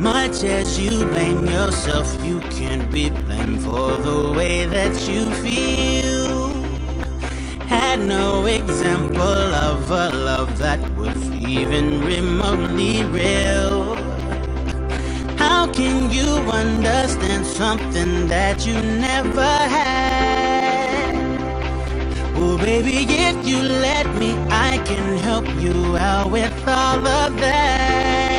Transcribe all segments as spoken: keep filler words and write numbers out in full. Much as you blame yourself, you can be blamed for the way that you feel. Had no example of a love that was even remotely real. How can you understand something that you never had? Oh baby, if you let me, I can help you out with all of that.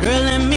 Girl, let me